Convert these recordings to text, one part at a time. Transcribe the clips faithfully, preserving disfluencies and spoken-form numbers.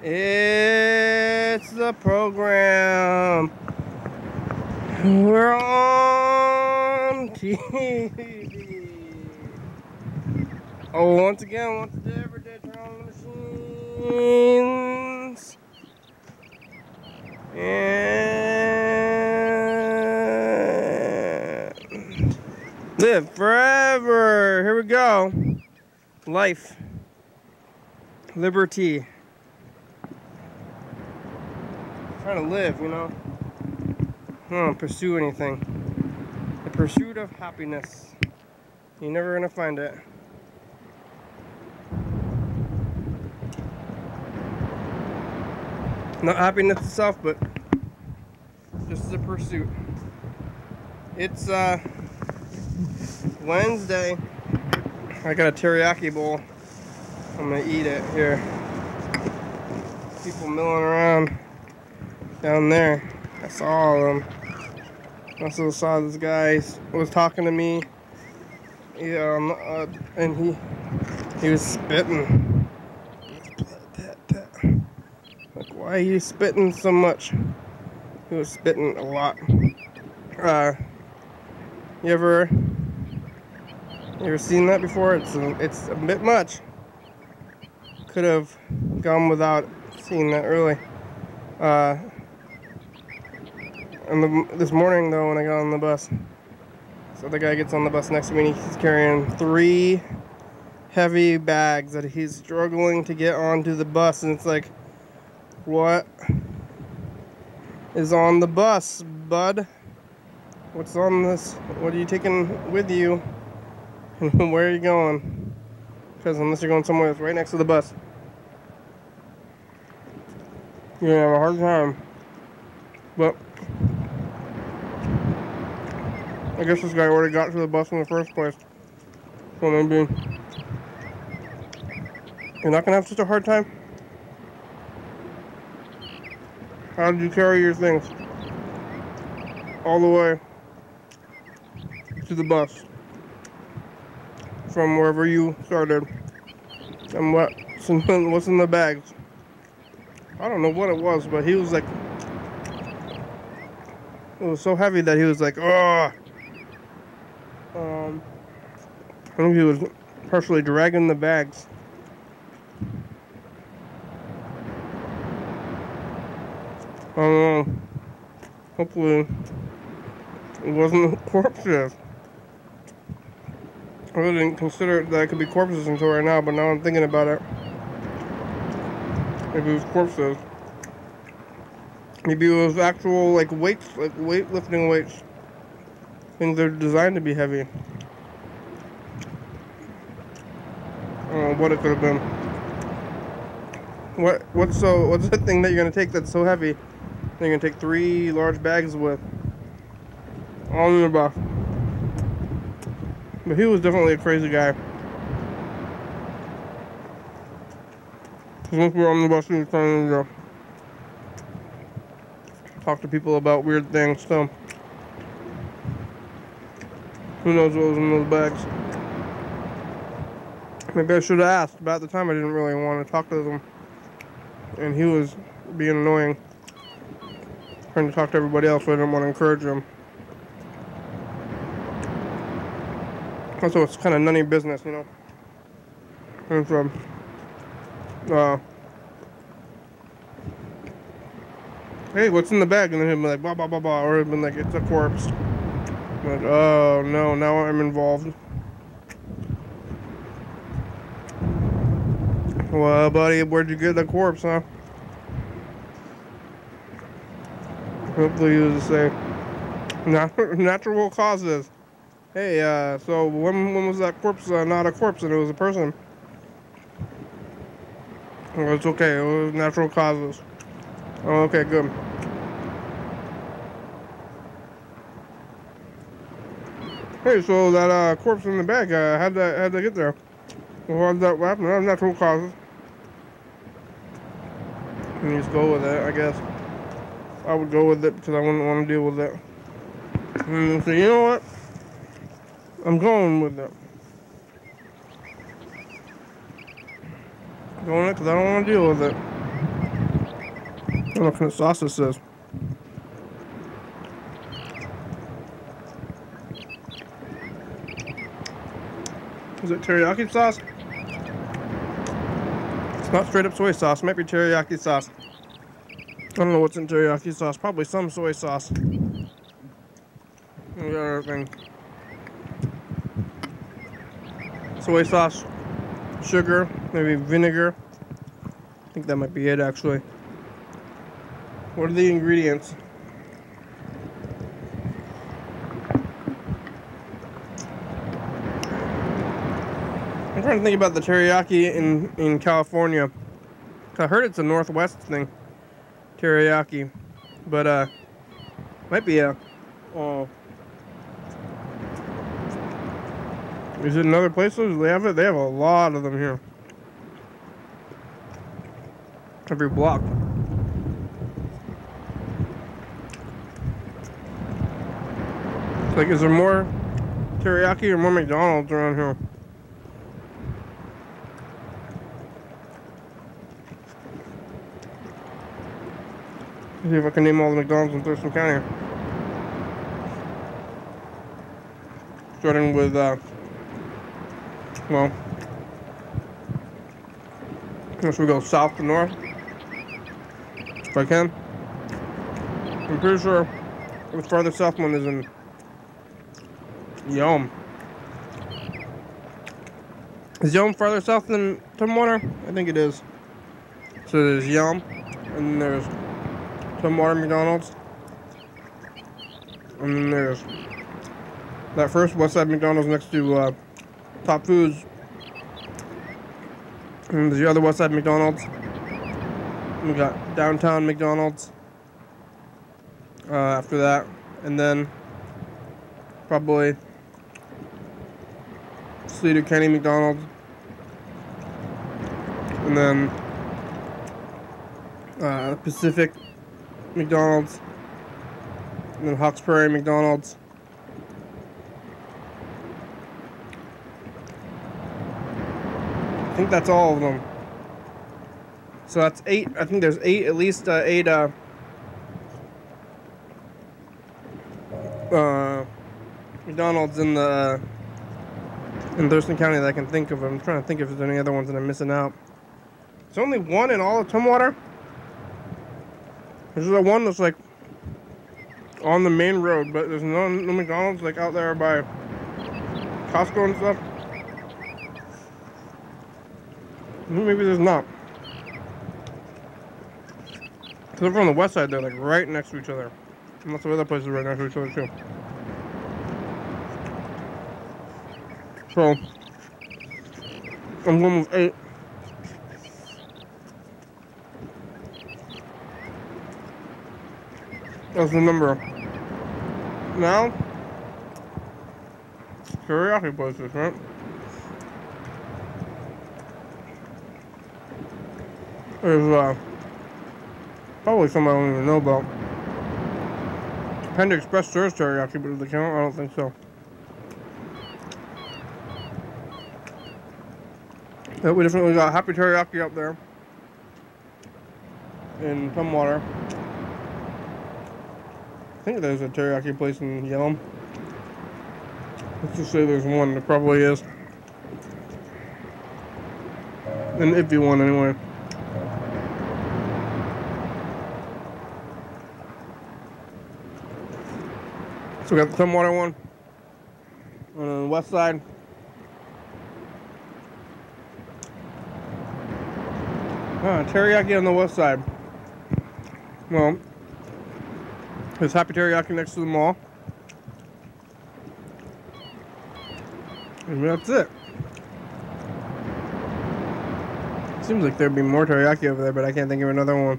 It's the program. We're on T V. Oh, once again, once a day, every day, turn on the machines. And live forever. Here we go. Life. Liberty. Trying to live, you know. I don't pursue anything. The pursuit of happiness. You're never gonna find it. Not happiness itself, but just the pursuit. It's uh Wednesday. I got a teriyaki bowl. I'm gonna eat it here. People milling around. Down there, I saw them. I also saw this guy was talking to me, he, um, uh, and he he was spitting. Like, why are you spitting so much? He was spitting a lot. Uh, you ever you ever seen that before? It's a, it's a bit much. Could have gone without seeing that really. Uh, And the, this morning, though, when I got on the bus, so the guy gets on the bus next to me, and he's carrying three heavy bags that he's struggling to get onto the bus, and it's like, what is on the bus, bud? What's on this? What are you taking with you? And where are you going? Because unless you're going somewhere that's right next to the bus, you're gonna have a hard time. But I guess this guy already got to the bus in the first place, so maybe you're not gonna have such a hard time. How did you carry your things all the way to the bus from wherever you started, and what what's in the bags? I don't know what it was, but he was like, it was so heavy that he was like, oh. Um, I think he was partially dragging the bags. I don't know. Hopefully, it wasn't corpses. I really didn't consider that it could be corpses until right now, but now I'm thinking about it. Maybe it was corpses. Maybe it was actual, like, weights, like weightlifting weights. Things that are designed to be heavy. I don't know what it could have been. What what's so what's the thing that you're gonna take that's so heavy that you're gonna take three large bags with? All in the box. But he was definitely a crazy guy. Once we were on the bus, he was trying to uh, talk to people about weird things, so who knows what was in those bags. Maybe I should have asked, but at the time I didn't really want to talk to them. And he was being annoying, trying to talk to everybody else, so I didn't want to encourage him. Also, it's kind of none of your business, you know. And so, uh, hey, what's in the bag? And then he'd be like, blah, blah, blah, blah. Or he'd been like, it's a corpse. Like, oh no, now I'm involved. Well, buddy, where'd you get the corpse, huh? Hopefully he was the same. Natural causes. Hey, uh, so when, when was that corpse uh, not a corpse and it was a person? Well, it's okay, it was natural causes. Oh, okay, good. Hey, so that uh, corpse in the bag, uh, how'd that, how'd that get there? Well, how'd that happen? That's natural causes. And you just go with it, I guess. I would go with it because I wouldn't want to deal with it. And you say, you know what? I'm going with it. I'm going with it because I don't want to deal with it. I don't know what kind of sauce this is. Is it teriyaki sauce? It's not straight up soy sauce. It might be teriyaki sauce. I don't know what's in teriyaki sauce. Probably some soy sauce. We got everything. Soy sauce, sugar, maybe vinegar. I think that might be it actually. What are the ingredients? I'm trying to think about the teriyaki in, in California. I heard it's a Northwest thing, teriyaki. But, uh, might be a, oh. Is it in other places? Do they have it? They have a lot of them here. Every block. It's like, is there more teriyaki or more McDonald's around here? Let's see if I can name all the McDonald's in Thurston County. Starting with, uh, well, unless we go south to north, if I can. I'm pretty sure the farther south one is in Yelm. Is Yelm farther south than Tumwater? I think it is. So there's Yelm, and there's Tumwater McDonald's, and then there's that first west side McDonald's next to, uh, Top Foods, and there's the other west side McDonald's. We got downtown McDonald's uh, after that, and then probably Sleater County McDonald's, and then uh, Pacific McDonald's, and then Hawks Prairie McDonald's. I think that's all of them. So that's eight. I think there's eight, at least uh, eight uh, uh, McDonald's in the in Thurston County that I can think of. I'm trying to think if there's any other ones that I'm missing out. There's only one in all of Tumwater. There's the one that's like on the main road, but there's no, no McDonald's like out there by Costco and stuff. Maybe there's not. Because over on the west side, they're like right next to each other. And lots of other places right next to each other, too. So, I'm going with eight. That's the number. Now, teriyaki places, right? There's uh, probably some I don't even know about. Panda Express serves teriyaki, but do they count? I don't think so. But we definitely got Happy Teriyaki up there in Tumwater. I think there's a teriyaki place in Yelm. Let's just say there's one. There probably is. An iffy one, anyway. So we got the Tumwater one on the west side. Ah, teriyaki on the west side. Well, there's Happy Teriyaki next to the mall. And that's it. Seems like there'd be more teriyaki over there, but I can't think of another one.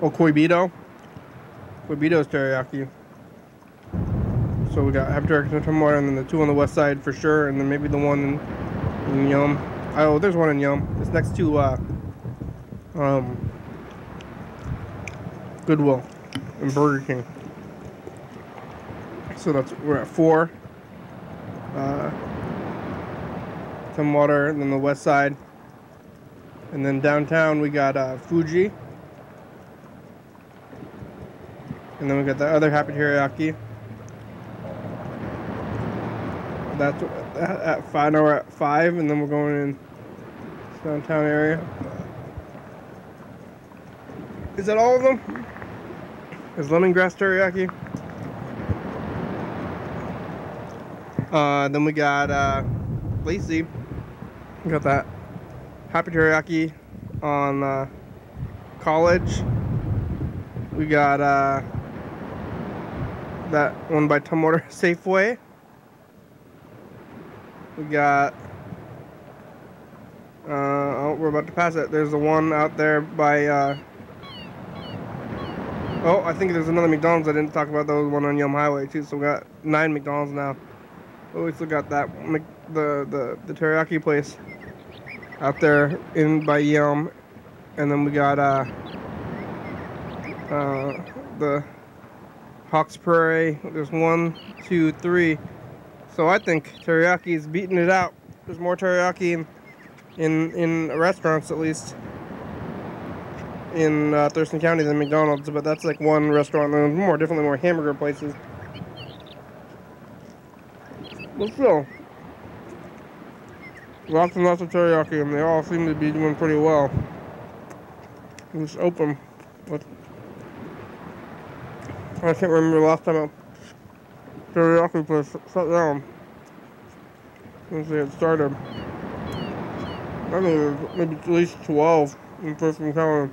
Oh, Koibito. Koibito's teriyaki. So we got Habitat Tumwater, and then the two on the west side for sure, and then maybe the one in, in Yelm. Oh, there's one in Yelm. It's next to uh, um, Goodwill and Burger King. So that's we're at four. Uh, Tumwater, and then the west side, and then downtown we got uh, Fuji, And then we got the other happy teriyaki. That's at five. Now we're at five, and then we're going in downtown area. Is that all of them? Is lemongrass teriyaki? Uh, then we got uh, Lacey. We got that happy teriyaki on uh, College. We got uh, that one by Tumwater Safeway. We got, uh, oh, we're about to pass it. There's the one out there by, uh, oh, I think there's another McDonald's. I didn't talk about those one on Yum Highway too. So we got nine McDonald's now. Oh, we still got that, the, the, the teriyaki place out there in by Yum. And then we got, uh, uh, the Hawks Prairie. There's one, two, three. So I think teriyaki is beating it out. There's more teriyaki in in, in restaurants, at least, in uh, Thurston County than McDonald's. But that's like one restaurant. There's more, definitely more hamburger places. But still, lots and lots of teriyaki, and they all seem to be doing pretty well. It's open. But I can't remember the last time I teriyaki place shut down since they had started. I think it was maybe at least twelve in Thurston County.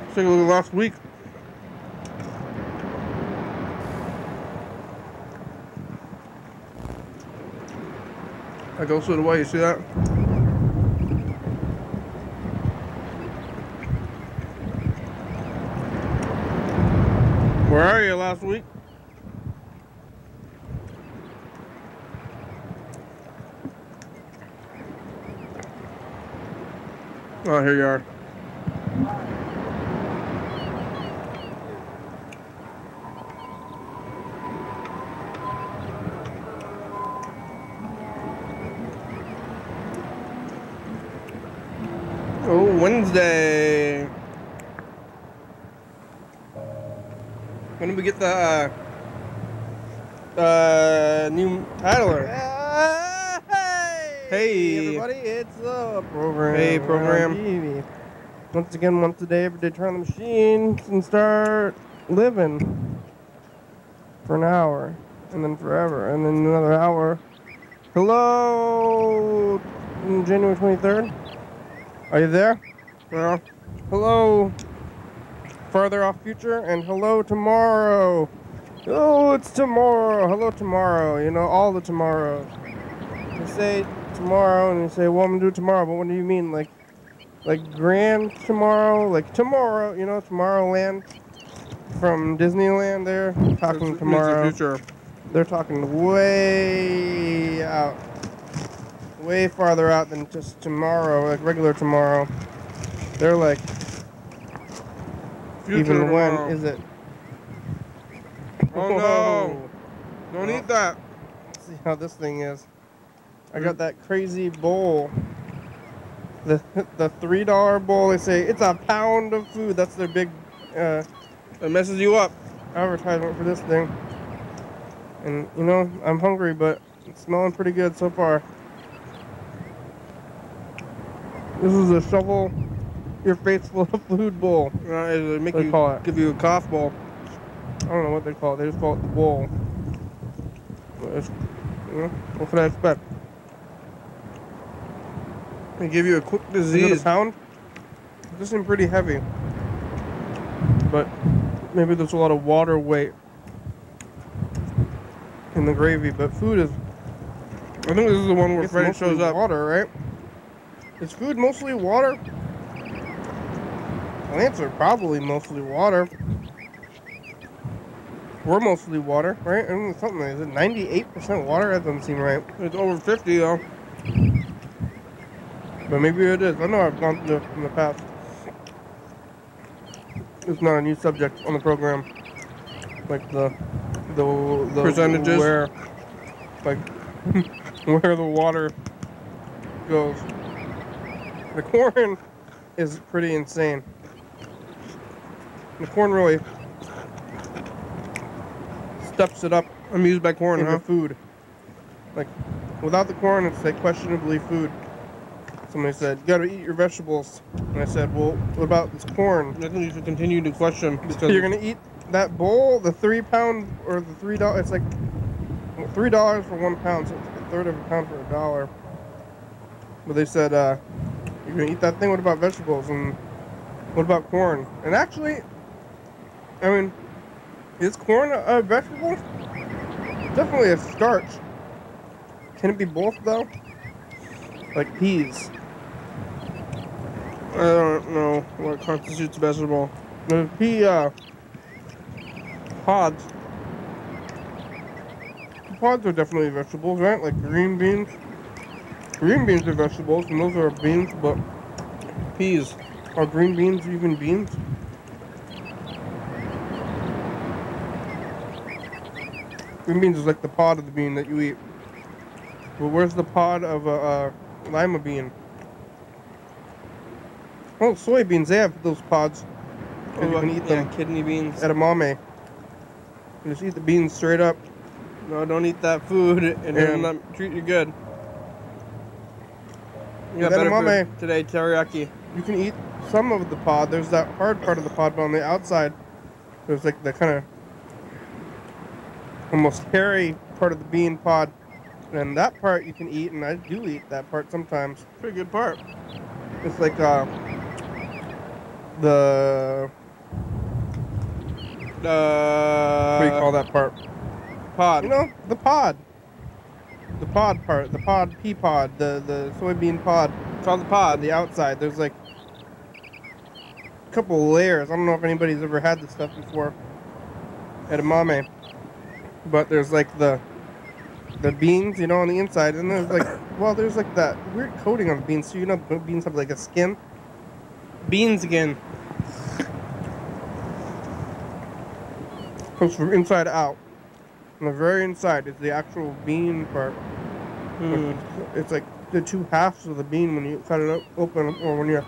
Let's take a look at last week. I go through the way, you see that? Where are you last week? Oh, here you are. Oh, Wednesday. When did we get the uh, uh, new titler? Hey, hey, everybody, it's the program. Hey, program. Once again, once a day, every day, turn on the machine and start living for an hour, and then forever, and then another hour. Hello, January twenty-third. Are you there? Well, hello. Farther off future, and hello tomorrow. Oh, it's tomorrow. Hello tomorrow. You know, all the tomorrows. You say tomorrow, and you say, well, I'm gonna do it tomorrow. But what do you mean, like, like grand tomorrow, like tomorrow? You know, Tomorrowland from Disneyland. They're talking it's, tomorrow. It's the future. They're talking way out, way farther out than just tomorrow, like regular tomorrow. They're like, future even tomorrow. When is it? Oh no! Don't well, eat that! Let's see how this thing is. I got that crazy bowl. The the three dollar bowl, they say, it's a pound of food. That's their big, uh... it messes you up. Advertisement for this thing. And, you know, I'm hungry, but it's smelling pretty good so far. This is a shovel. Your face full of food bowl. Uh, it'll make you, call it. Give you a cough bowl. I don't know what they call it. They just call it the bowl. But it's, you know, what can I expect? They give you a quick disease. Is it a pound? This seems pretty heavy. But maybe there's a lot of water weight in the gravy. But food is. I think this is the one where Freddy shows up. Water, right? Is food mostly water? The plants are probably mostly water. We're mostly water, right? I mean, something like, is it ninety-eight percent water? That doesn't seem right. It's over fifty though. But maybe it is. I know I've gone through this in the past. It's not a new subject on the program. Like the the, the percentages where like where the water goes. The corn is pretty insane. The corn really steps it up. I'm used by corn into huh? food. Like, without the corn, it's like questionably food. Somebody said, you gotta eat your vegetables. And I said, well, what about this corn? I think you should continue to question. Because you're gonna eat that bowl, the three pound, or the three dollars, it's like three dollars for one pound, so it's like a third of a pound for a dollar. But they said, uh, you're gonna eat that thing, what about vegetables? And what about corn? And actually, I mean, is corn a vegetable? Definitely a starch. Can it be both though? Like peas. I don't know what constitutes a vegetable. The pea uh, pods. The pods are definitely vegetables, right? Like green beans. Green beans are vegetables, and those are beans, but peas. Are green beans even beans? Green beans is like the pod of the bean that you eat. But where's the pod of a uh, lima bean? Oh, soybeans, they have those pods. Oh, you can eat yeah, them. Kidney beans. Edamame. You just eat the beans straight up. No, don't eat that food, and it'll not treat you good. You got better food today, teriyaki. You can eat some of the pod. There's that hard part of the pod, but on the outside, there's like the kind of almost hairy part of the bean pod. And that part you can eat, and I do eat that part sometimes. Pretty good part. It's like uh, the uh, what do you call that part? Pod. You know, the pod. The pod part. The pod pea pod. The the soybean pod. It's on the pod. The outside. There's like a couple layers. I don't know if anybody's ever had this stuff before. Edamame. But there's like the. The beans, you know, on the inside, and there's like, well, there's like that weird coating on the beans, so you know, beans have like a skin. Beans again. Comes from inside out. On the very inside is the actual bean part. Mm. It's like the two halves of the bean when you cut it open, or when you're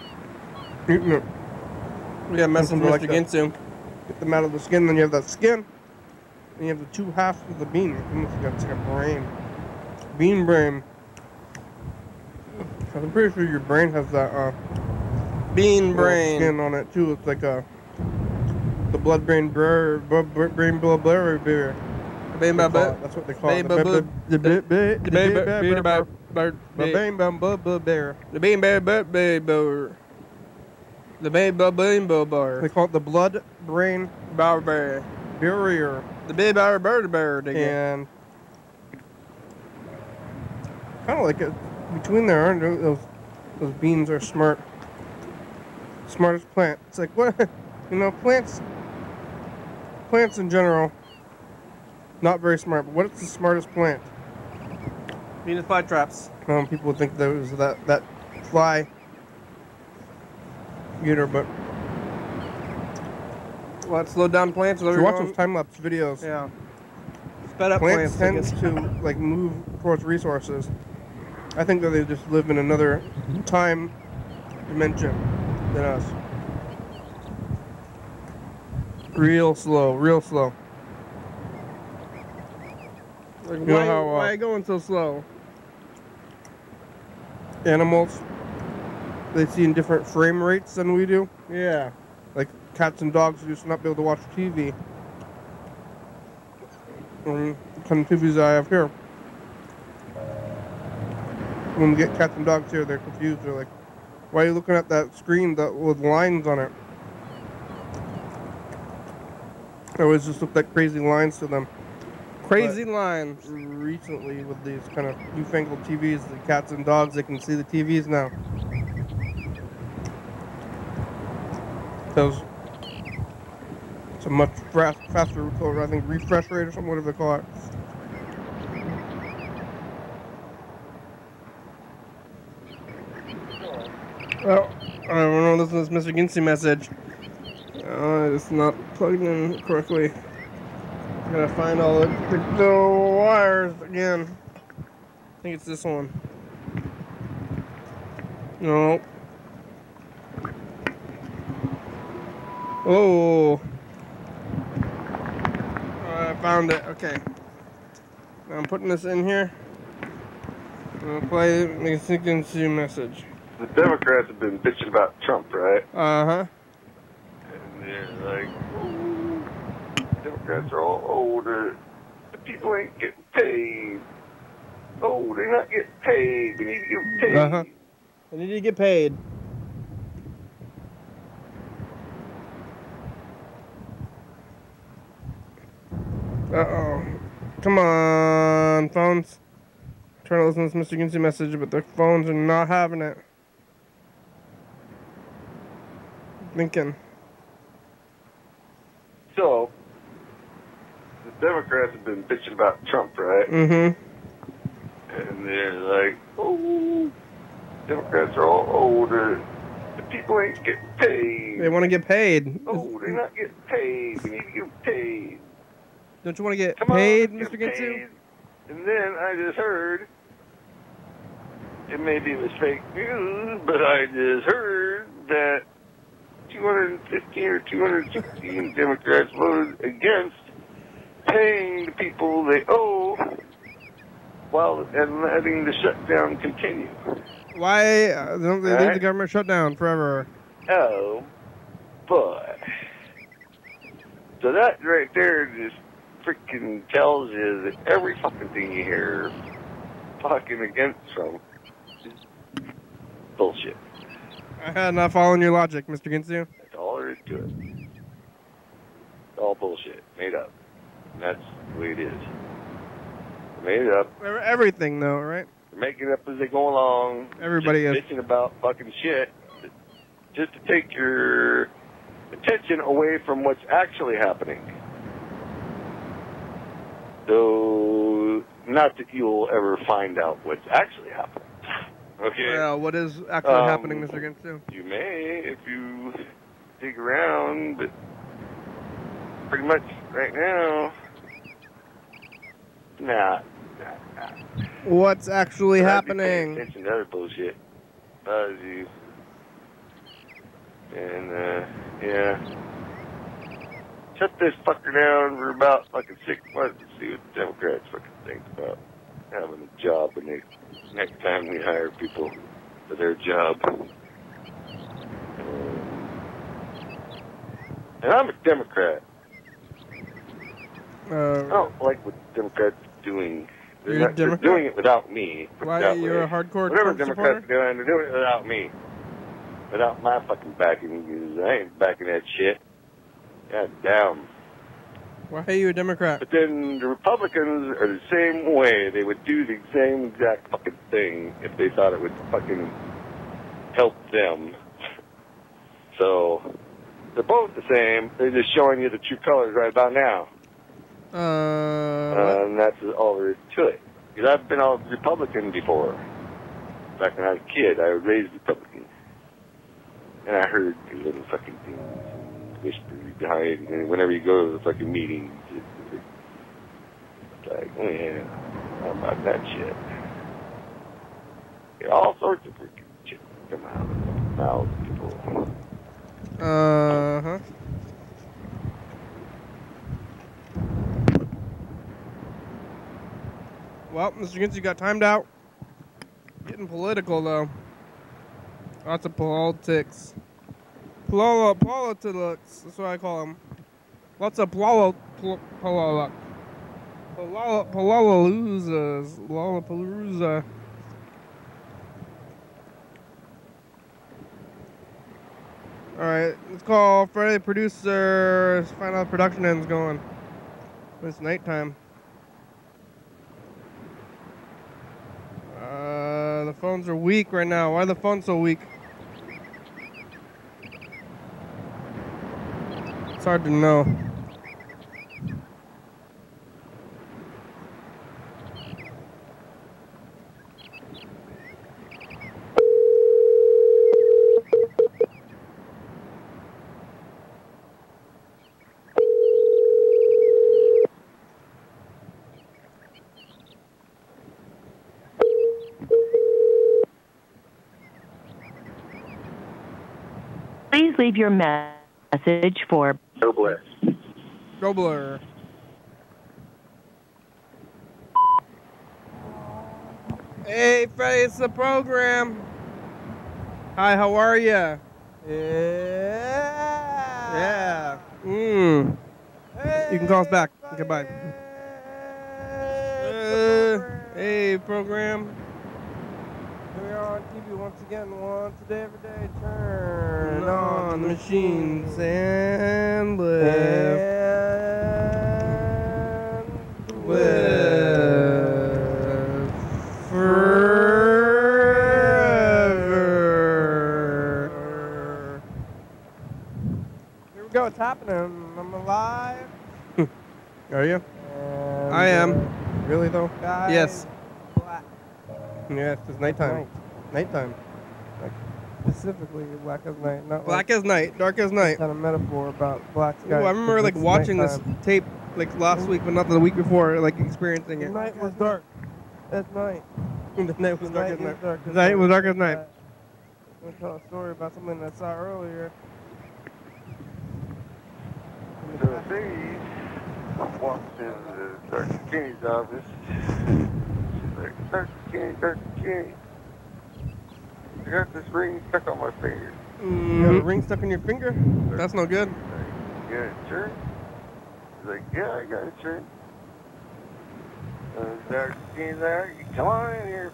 eating it. Yeah, mess them like against them. Get them out of the skin, then you have that skin. And you have the two halves of the bean. It's like a brain. Bean brain. I'm pretty sure your brain has that uh, bean brain skin on it too. It's like a the blood brain blur, brain blood blurry beer. That's what they call it. The They call it the blood brain barrier. The big bear, bird bear, and kind of like it between there, aren't those those beans are smart, smartest plant. It's like what you know, plants, plants in general, not very smart. But what's the smartest plant? Venus flytraps. Um, people think there was that that fly eater, but. Well, slow down plants. So you watch those time-lapse videos. Yeah. Sped up plants. Plants tend to like move towards resources. I think that they just live in another time dimension than us. Real slow, real slow. Like you why, know how, uh, why are you going so slow? Animals, they see in different frame rates than we do. Yeah. Like cats and dogs used to not be able to watch T V. And the kind of T Vs I have here. When we get cats and dogs here, they're confused. They're like, why are you looking at that screen that with lines on it? It always just looked like crazy lines to them. Crazy but lines. Recently, with these kind of newfangled T Vs, the cats and dogs, they can see the T Vs now. Those It's a much fast, faster recorder, I think refresh rate or something, whatever they call it. Well, I don't know, listen to this Mister Ginsey message. Uh, it's not plugged in correctly. I gotta find all the, the wires again. I think it's this one. No, Oh, I found it. Okay, now I'm putting this in here. I'm gonna play the contingency message. The Democrats have been bitching about Trump, right? Uh huh. And they're like, ooh, Democrats are all older. The people ain't getting paid. Oh, they're not getting paid. They need to get paid. Uh huh. They need to get paid. Uh-oh. Come on, phones. I'm trying to listen to this Mister Gincy message, but their phones are not having it. I'm thinking. So, the Democrats have been bitching about Trump, right? Mm-hmm. And they're like, oh, Democrats are all older. The people ain't getting paid. They want to get paid. Oh, they're not getting paid. We need to get paid. Don't you want to get Come paid, on, Mister Ginsu? And then I just heard, it maybe it was fake news, but I just heard that two hundred fifteen or two hundred sixteen Democrats voted against paying the people they owe while and letting the shutdown continue. Why don't they All leave right? the government shut down forever? Oh, boy. So that right there just freaking tells you that every fucking thing you hear talking against Trump is bullshit. I had not following your logic, Mister Ginsu. That's all there is to it. It's all bullshit. Made up. And that's the way it is. Made up. Everything, though, right? They're making up as they go along. Everybody is. Bitching about fucking shit. Just to take your attention away from what's actually happening. So, not that you'll ever find out what's actually happening. Okay. Well, what is actually um, happening, Mister Ginsu? You may, if you dig around, but pretty much right now, nah, nah, nah. What's actually but happening? It's another bullshit. Uh, geez. And, uh, yeah. Shut this fucker down for about fucking six months and see what the Democrats fucking think about having a job when they, next time we hire people for their job. And I'm a Democrat. Uh, I don't like what the Democrats are doing. They're, not, Democrat? They're doing it without me. Why, you're a hardcore Trump supporter? Whatever Democrats are doing, they're doing it without me. Without my fucking backing, because I ain't backing that shit. God damn. Why are you a Democrat? But then the Republicans are the same way. They would do the same exact fucking thing if they thought it would fucking help them. So, they're both the same. They're just showing you the true colors right about now. Uh, uh, and that's all there is to it. Because I've been a Republican before. Back when I was a kid, I was raised Republican. And I heard the little fucking things. Whispers behind, and whenever you go to the fucking meetings, it's, it's like, oh yeah, how about that shit? Yeah, all sorts of freaking shit come out of the mouths of people. Uh huh. Well, Mister Ginsu got timed out. Getting political though. Lots of politics. Plola, politics, that's what I call them. Lots of plola, plola, plola, plola, plola, plola, plola. Alright, let's call Friday producer, let's find out the production end's going. It's nighttime. Uh, the phones are weak right now. Why are the phones so weak? It's hard to know. Please leave your message. Message for Gobler. Gobler. Hey, Freddy, it's the program. Hi, how are you? Yeah. Yeah. Mmm. Hey, you can call us back. Buddy. Goodbye. Uh, hey, program. We're on T V once again, once a day, every day. Turn on the machines and lift. And lift. Forever. Here we go, it's happening. I'm alive. Are you? And I am. Really, though? Guys. Yes. Yeah, it's just nighttime. Night. Nighttime. Like specifically black as night. Not black like as night, dark as night. Kind of metaphor about black skies. Ooh, I remember like watching nighttime. This tape like last week, but not the week before, like experiencing it. The night was dark. That's night. The night was the dark night as night. Dark as the night was dark as night. I'm going to tell a story about something that I saw earlier. The lady walked into the Thurston County's office. Thurston County, Thurston County. I got this ring stuck on my finger. Mm-hmm. You got a ring stuck on your finger? Thurston. That's no good. You got insurance? He's like, yeah, I got insurance. Uh, Thurston County's there. You come on in here.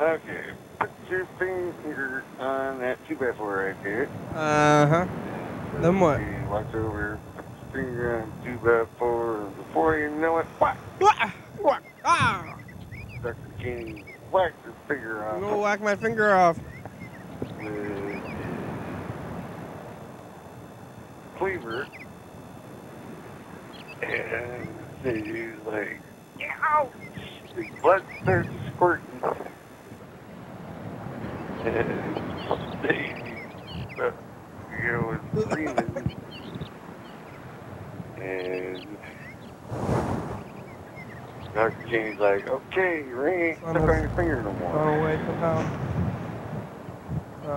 Okay, put your finger on that two by four right there. Uh-huh. So then what? He walks over, puts his finger on two by four, and before you know it, whack! Whack! Whack! Ah! Can whack your finger off. I'm gonna whack my finger off. Uh, cleaver. And he's like, ouch! The blood starts squirting. And the girl was screaming. And Doctor Jane's like, okay, your ring ain't stuck on your finger no more. Oh, wait, somehow. Uh,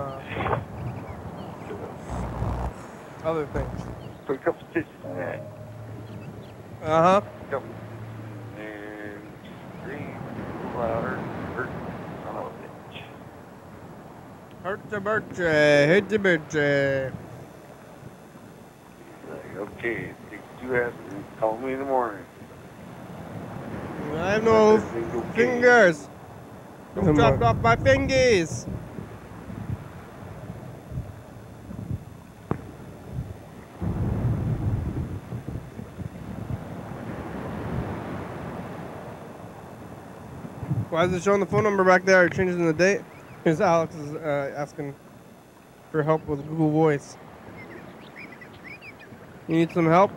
other things. Put a couple stitches in that. Uh huh. Couple. And scream louder. Hurt the son of a bitch. Hurt the birthday. Hurt the birthday. He's like, okay, take two asses and call me in the morning. I have no fingers. You dropped off my fingers. Why is it showing the phone number back there? Are you changing the date? Because Alex is uh, asking for help with Google Voice. You need some help?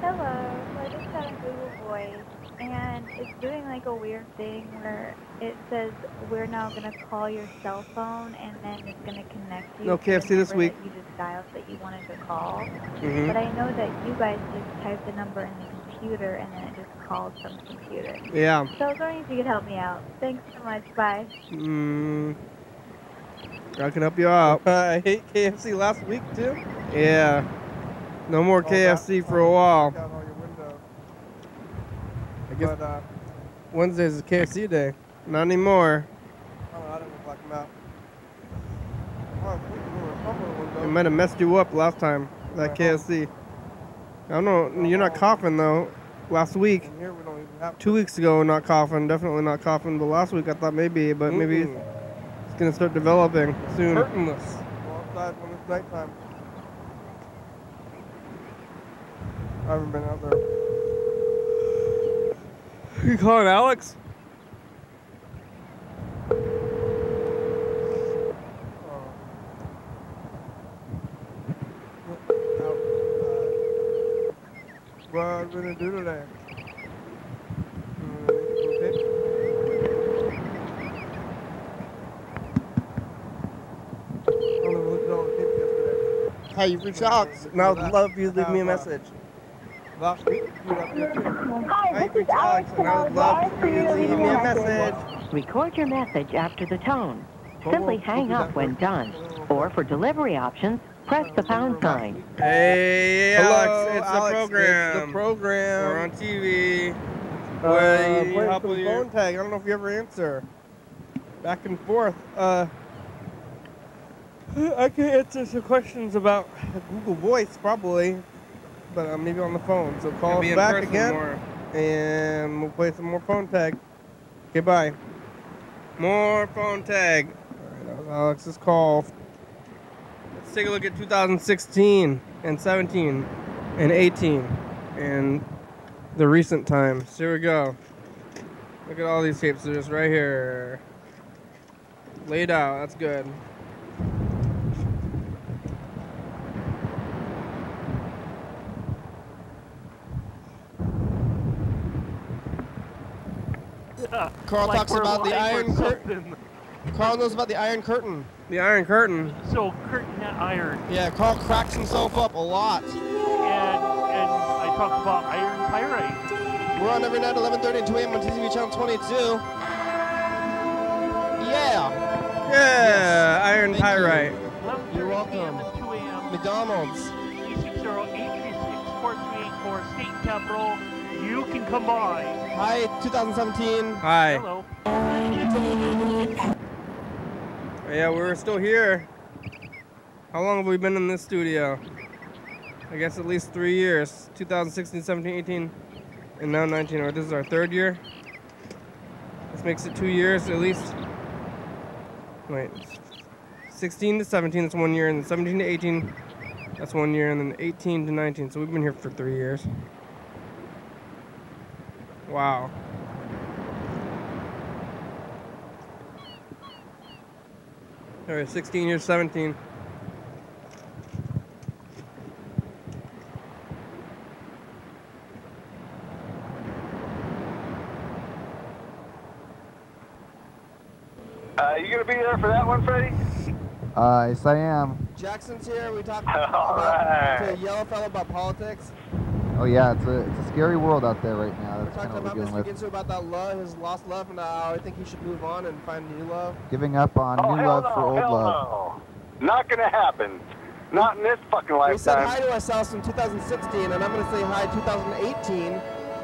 Hello. It's doing like a weird thing where it says we're now going to call your cell phone and then it's going to connect you. No K F C this week. You just dialed that you wanted to call, mm-hmm. But I know that you guys just typed the number in the computer and then it just called from the computer. Yeah. So I was wondering if you could help me out. Thanks so much. Bye. Mm. I can help you out. I hate K F C last week too. Yeah. No more oh, K F C for a while. I guess but, uh, Wednesdays is K F C day. Not anymore. I don't know, I didn't block them out. It might have messed you up last time, that K F C. I don't know, you're not coughing though. Last week, two weeks ago, not coughing, definitely not coughing. But last week I thought maybe, but maybe mm-hmm. It's gonna start developing soon. Curtainless. Well, outside when it's nighttime. I haven't been out there. You calling Alex? Oh. What are we gonna do today? Hi, you've reached Alex, and I would love if you leave me a message. Last week, you up here too. Hi, this is Alex, and I would love for you to leave me a message. Record your message after the tone. Simply hang up when done. Or for delivery options, press the pound sign. Hey, Alex, it's Alex, the program. It's the program. We're on T V. Uh, you help with phone tag. I don't know if you ever answer. Back and forth. Uh, I can answer some questions about Google Voice, probably, but uh, maybe on the phone. So call us back again, more. And we'll play some more phone tag. Okay, bye. More phone tag. All right, that was Alex's call. Let's take a look at two thousand sixteen and seventeen and eighteen and the recent times. Here we go. Look at all these tapes. They're just right here. Laid out. That's good. Uh, Carl like talks about the Iron Curtain. Carl knows about the Iron Curtain. The Iron Curtain. So curtain at iron. Yeah, Carl cracks himself up a lot. And, and I talk about iron pyrite. We're on every night at eleven thirty and two A M on T C T V channel twenty-two. Yeah. Yeah, yes. Iron Thank pyrite. You. You're welcome. two A M McDonald's. three six zero, eight three six, four three eight four, state capital. You can come by. Hi, two thousand seventeen. Hi. Hello. Yeah, we're still here. How long have we been in this studio? I guess at least three years. two thousand sixteen, seventeen, eighteen, and now nineteen. Or this is our third year. This makes it two years at least. Wait. sixteen to seventeen, that's one year. And then seventeen to eighteen, that's one year. And then eighteen to nineteen. So we've been here for three years. Wow. All right, sixteen years, seventeen. Uh, you gonna be there for that one, Freddie? Uh, yes, I am. Jackson's here. We talked about, right. to a yellow fellow about politics. Oh yeah, it's a, it's a scary world out there right now. That's talking about Mister Ginsu about that love, his lost love, and uh, I think he should move on and find new love. Giving up on oh, new love no, for old hell love. No. Not gonna happen. Not in this fucking lifetime. We said hi to ourselves in two thousand sixteen, and I'm gonna say hi two thousand eighteen.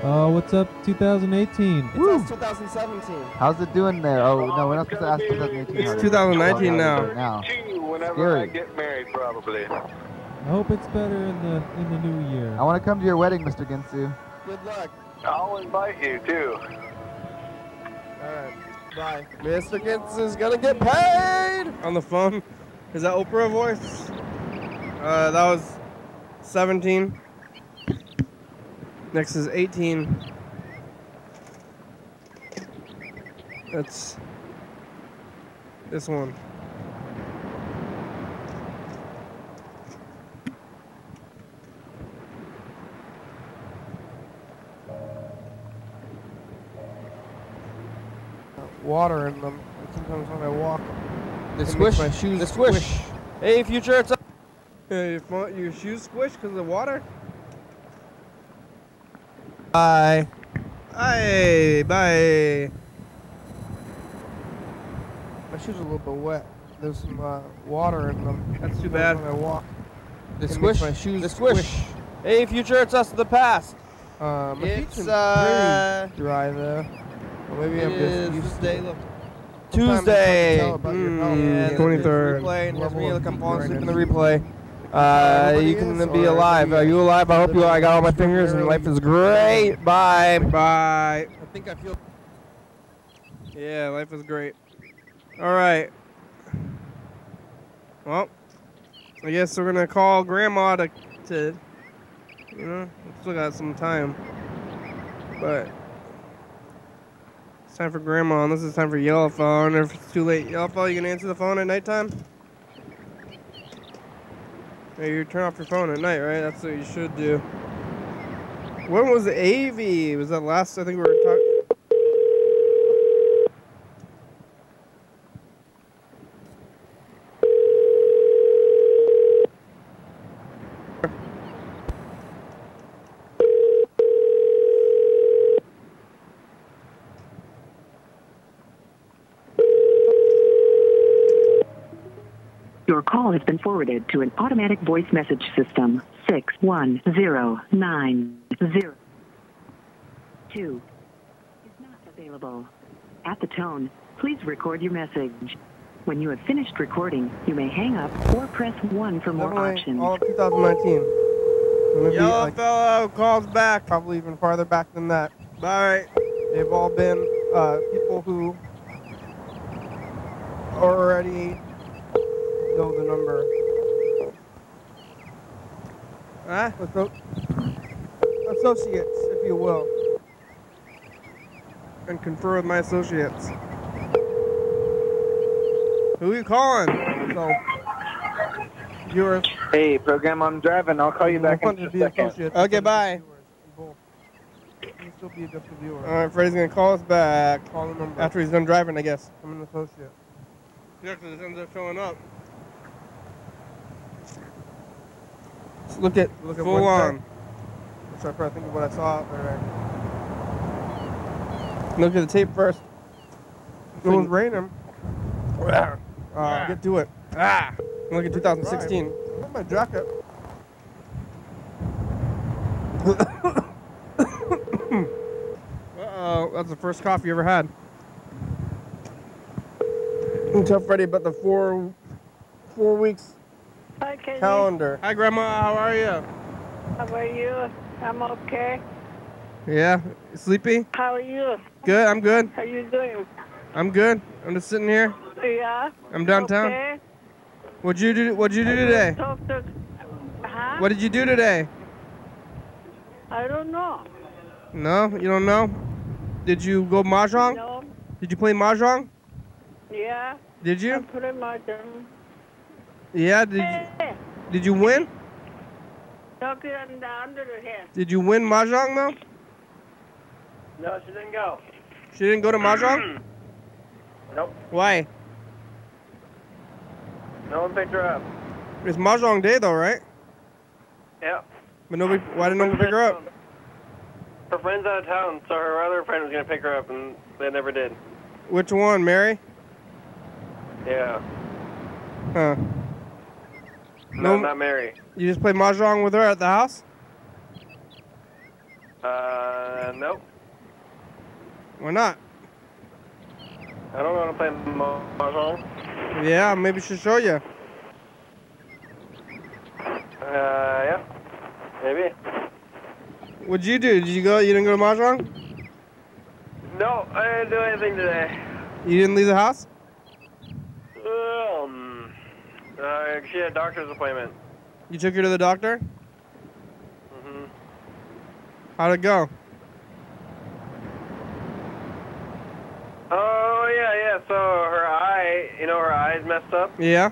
Uh, what's up, two thousand eighteen? It's Woo. Us two thousand seventeen. How's it doing there? Oh no, we're not supposed to ask two thousand eighteen. It's two thousand nineteen now. Now. Whenever scary. I get married, probably. I hope it's better in the in the new year. I want to come to your wedding, Mister Ginsu. Good luck. I'll invite you too. All right, bye. Mister Ginsu's gonna get paid. On the phone, is that Oprah voice? Uh, that was seventeen. Next is eighteen. That's this one. Water in them. Sometimes when I walk, they squish. My shoes they squish. squish. Hey, future, it's up. Hey, your, your shoes squish because of the water. Bye. Bye. Bye. My shoes are a little bit wet. There's some uh, water in them. That's too bad. When I walk, they squish. My shoes they squish. squish. Hey, future, it's us in the past. Uh, my it's uh, dry though. Well, maybe I'm just Tuesday. Look, Tuesday, twenty-third. There's me. Look, I'm falling asleep in the replay. Uh, you can be alive. Are you alive? I hope you. I got all my fingers and life is great. Bye. Bye. I think I feel. Yeah, life is great. All right. Well, I guess we're gonna call Grandma to, to you know, still got some time, but. Time for Grandma, and this is time for Yellow Fellow. And if it's too late, Yellow Fellow, you gonna answer the phone at nighttime? Hey, you turn off your phone at night, right? That's what you should do. When was A V? Was that last? I think we were talking. Your call has been forwarded to an automatic voice message system. six one zero nine zero two is not available. At the tone, please record your message. When you have finished recording, you may hang up or press one for more Definitely options. All of twenty nineteen. Yellow like, fellow calls back. Probably even farther back than that. All right. They've all been uh, people who already know the number. Huh? Associates, if you will. And confer with my associates. Who are you calling? So, viewers. Hey, program, I'm driving. I'll call you back in a second. Okay, bye. You'll still be just a viewer. All right, Freddie's going to call us back. Call the number. After he's done driving, I guess. I'm an associate. Yeah, because it ends up showing up. Let's look at look full at on. Let's try to think of what I saw out there. Look at the tape first. It was raining. Uh, ah. Get to it. Ah. Look at two thousand sixteen. Look at my jacket. Uh-oh, that's the first coffee you ever had. I'll tell Freddie about the four, four weeks okay, calendar. Hi, Grandma. How are you? How are you? I'm okay. Yeah. Sleepy? How are you? Good. I'm good. How are you doing? I'm good. I'm just sitting here. Yeah. I'm downtown. Okay. What'd you do? What'd you do today? To, huh? What did you do today? I don't know. No, you don't know. Did you go mahjong? No. Did you play mahjong? Yeah. Did you? I played mahjong. Yeah. Did you? Did you win? Talking under the head. Did you win mahjong though? No, she didn't go. She didn't go to mahjong. Nope. Why? No one picked her up. It's mahjong day though, right? Yeah. But nobody. Why didn't nobody pick her up? Her friend's out of town, so her other friend was gonna pick her up, and they never did. Which one, Mary? Yeah. Huh. No, no, not Mary. You just played mahjong with her at the house? Uh, nope. Why not? I don't know how to play mahjong. Yeah, maybe she'll show you. Uh, yeah, maybe. What'd you do? Did you go? You didn't go to mahjong? No, I didn't do anything today. You didn't leave the house? Um, uh, she had a doctor's appointment. You took her to the doctor? Mm-hmm. How'd it go? Oh, yeah, yeah, so her eye, you know, her eye's messed up. Yeah.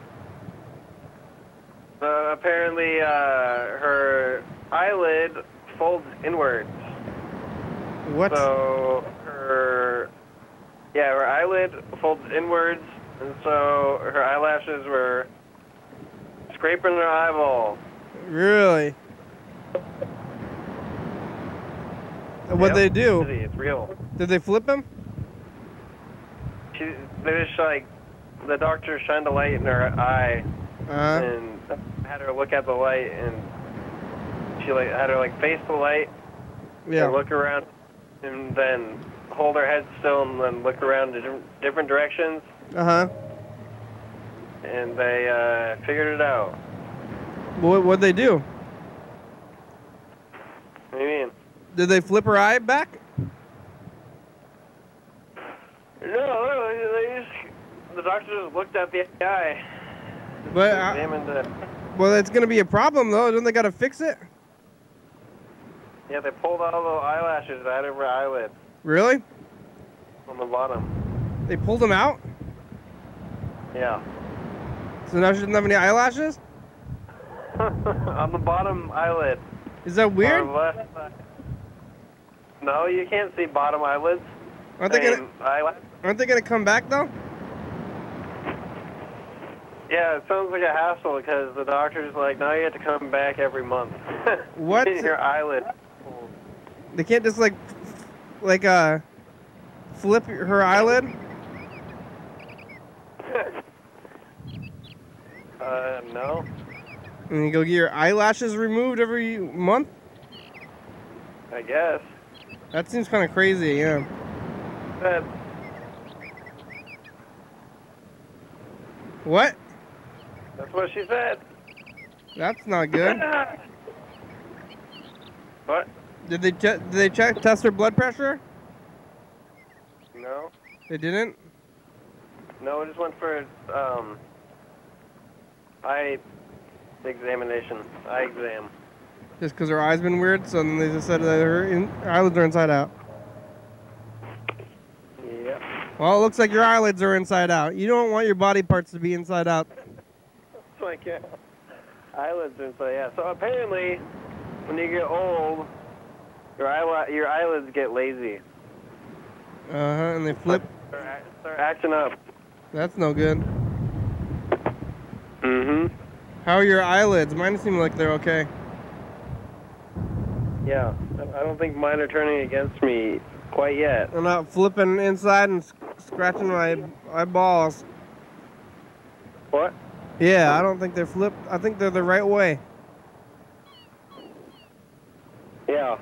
Uh, apparently, uh, her eyelid folds inwards. What? So, her, yeah, her eyelid folds inwards, and so her eyelashes were scraping her eyeball. Really? What'd they do? It's real. Did they flip him? She, they just like, the doctor shined a light in her eye uh-huh. and had her look at the light, and she like had her like face the light, yeah, and look around, and then hold her head still and then look around in different directions. Uh huh. And they uh, figured it out. What what'd they do? What do you mean? Did they flip her eye back? No. The doctor just looked at the eye. But uh, well, it's gonna be a problem though. Don't they gotta fix it? Yeah, they pulled all the eyelashes out of her eyelid. Really? On the bottom. They pulled them out? Yeah. So now she doesn't have any eyelashes? On the bottom eyelid. Is that weird? Left eye. No, you can't see bottom eyelids. Aren't they gonna? Eyelash. Aren't they gonna come back though? Yeah, it sounds like a hassle because the doctor's like, now you have to come back every month. What? Your eyelid. They can't just like, like uh, flip her eyelid. uh, No. And you go get your eyelashes removed every month? I guess. That seems kind of crazy, yeah. That... What? That's what she said. That's not good. What? Did they, did they check, test her blood pressure? No. They didn't? No, I just went for um, eye examination, eye exam. Just because her eyes been weird, so then they just said that her, in, her eyelids are inside out. Yep. Well, it looks like your eyelids are inside out. You don't want your body parts to be inside out. It's like, yeah. Eyelids are inside out. So apparently, when you get old, your, eye, your eyelids get lazy. Uh-huh, and they flip. Start, start acting up. That's no good. Mm-hmm. How are your eyelids? Mine seem like they're okay. Yeah, I don't think mine are turning against me quite yet. I'm not flipping inside and scratching my eyeballs. What? Yeah, I don't think they're flipped. I think they're the right way. Yeah.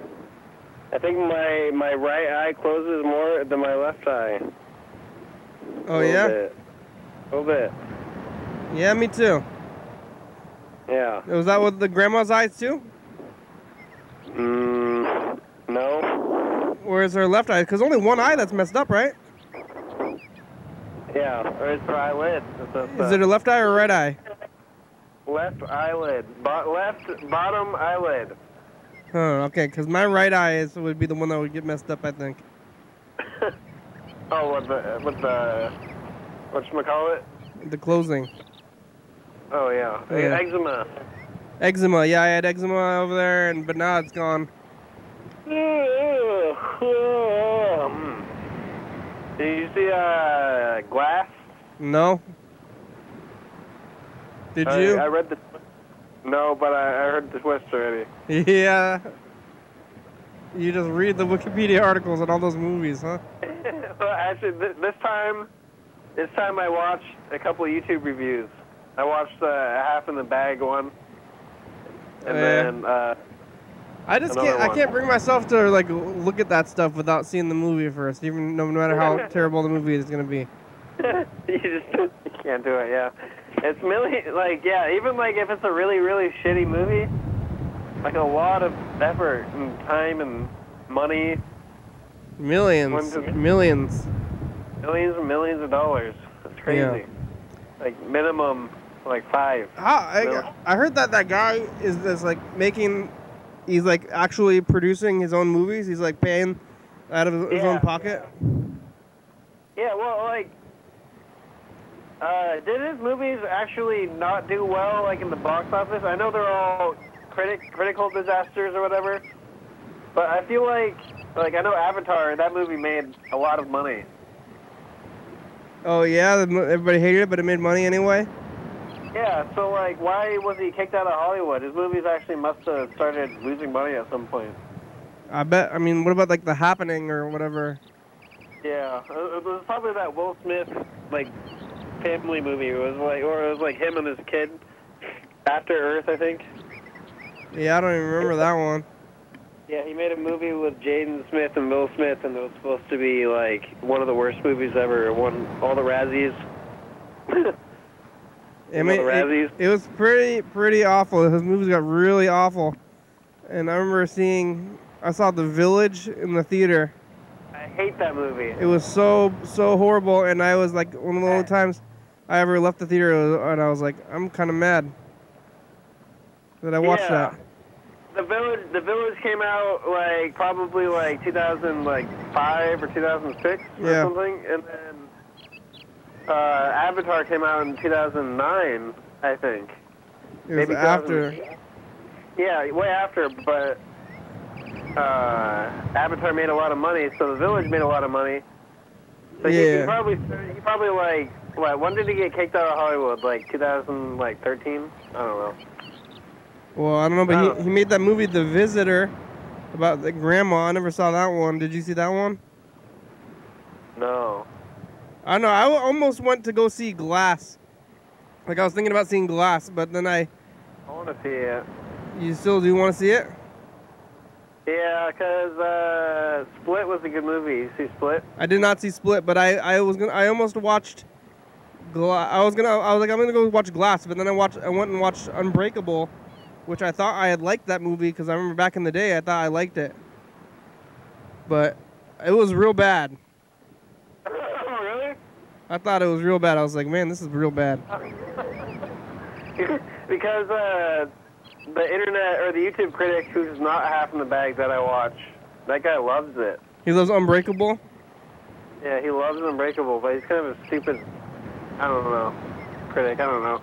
I think my, my right eye closes more than my left eye. Oh, yeah? Bit. A little bit. Yeah, me too. Yeah. Was that with the grandma's eyes too? Mm, no. Where's her left eye? Because only one eye that's messed up, right? Yeah, or it's her eyelid. Is it a left eye or right eye? Left eyelid. Bo left bottom eyelid. Oh, okay, because my right eye is, would be the one that would get messed up, I think. Oh, with the, with the, whatchamacallit? The closing. Oh, yeah. Oh, yeah. Eczema. Eczema, yeah, I had eczema over there, and but now it's gone. Did you see uh, glass? No. Did uh, you? I read the. No, but I, I heard the twist already. Yeah. You just read the Wikipedia articles and all those movies, huh? Well, actually, th this time, this time I watched a couple of YouTube reviews. I watched uh, a half in the bag one. And then, uh, I just can't. One. I can't bring myself to like look at that stuff without seeing the movie first, even no matter how terrible the movie is gonna be. You just you can't do it. Yeah, it's really like yeah. Even like if it's a really really shitty movie, like a lot of effort and time and money. Millions, to, millions, millions and millions of dollars. It's crazy. Yeah. Like minimum. Like five. How, I, I heard that that guy is this like making, he's like actually producing his own movies. He's like paying out of his yeah, own pocket. Yeah. Yeah, well, like, uh, did his movies actually not do well, like in the box office? I know they're all critic critical disasters or whatever, but I feel like, like I know Avatar, that movie made a lot of money. Oh yeah, everybody hated it, but it made money anyway. Yeah, so, like, why was he kicked out of Hollywood? His movies actually must have started losing money at some point. I bet. I mean, what about, like, The Happening or whatever? Yeah, it was probably that Will Smith, like, family movie. It was, like, or it was, like, him and his kid. After Earth, I think. Yeah, I don't even remember that one. Yeah, he made a movie with Jaden Smith and Will Smith, and it was supposed to be, like, one of the worst movies ever. It won all the Razzies. I mean, it, it was pretty, pretty awful. His movies got really awful, and I remember seeing, I saw The Village in the theater. I hate that movie. It was so, so horrible, and I was like, one of the only times I ever left the theater, and I was like, I'm kind of mad that I watched yeah. that. The Village, The Village came out like probably like two thousand five or two thousand six or yeah. something, and then. Uh, Avatar came out in two thousand nine, I think. It was Maybe after. Yeah, way after, but uh, Avatar made a lot of money, so The Village made a lot of money. So yeah. He, he probably, he probably like, what, when did he get kicked out of Hollywood? Like two thousand thirteen? I don't know. Well, I don't know, but don't he, know. he made that movie The Visitor about the grandma. I never saw that one. Did you see that one? No. I know, I almost went to go see Glass. Like, I was thinking about seeing Glass, but then I... I want to see it. You still do want to see it? Yeah, because uh, Split was a good movie. You see Split? I did not see Split, but I, I was gonna I almost watched... Gla I was gonna I was like I'm gonna go watch Glass, but then I watched I went and watched Unbreakable, which I thought I had liked that movie because I remember back in the day I thought I liked it, but it was real bad. Oh, really? I thought it was real bad. I was like, man, this is real bad. Because uh, the internet or the YouTube critic, who's not half in the bag that I watch, that guy loves it. He loves Unbreakable. Yeah, he loves Unbreakable, but he's kind of a stupid. I don't know. Critic, I don't know.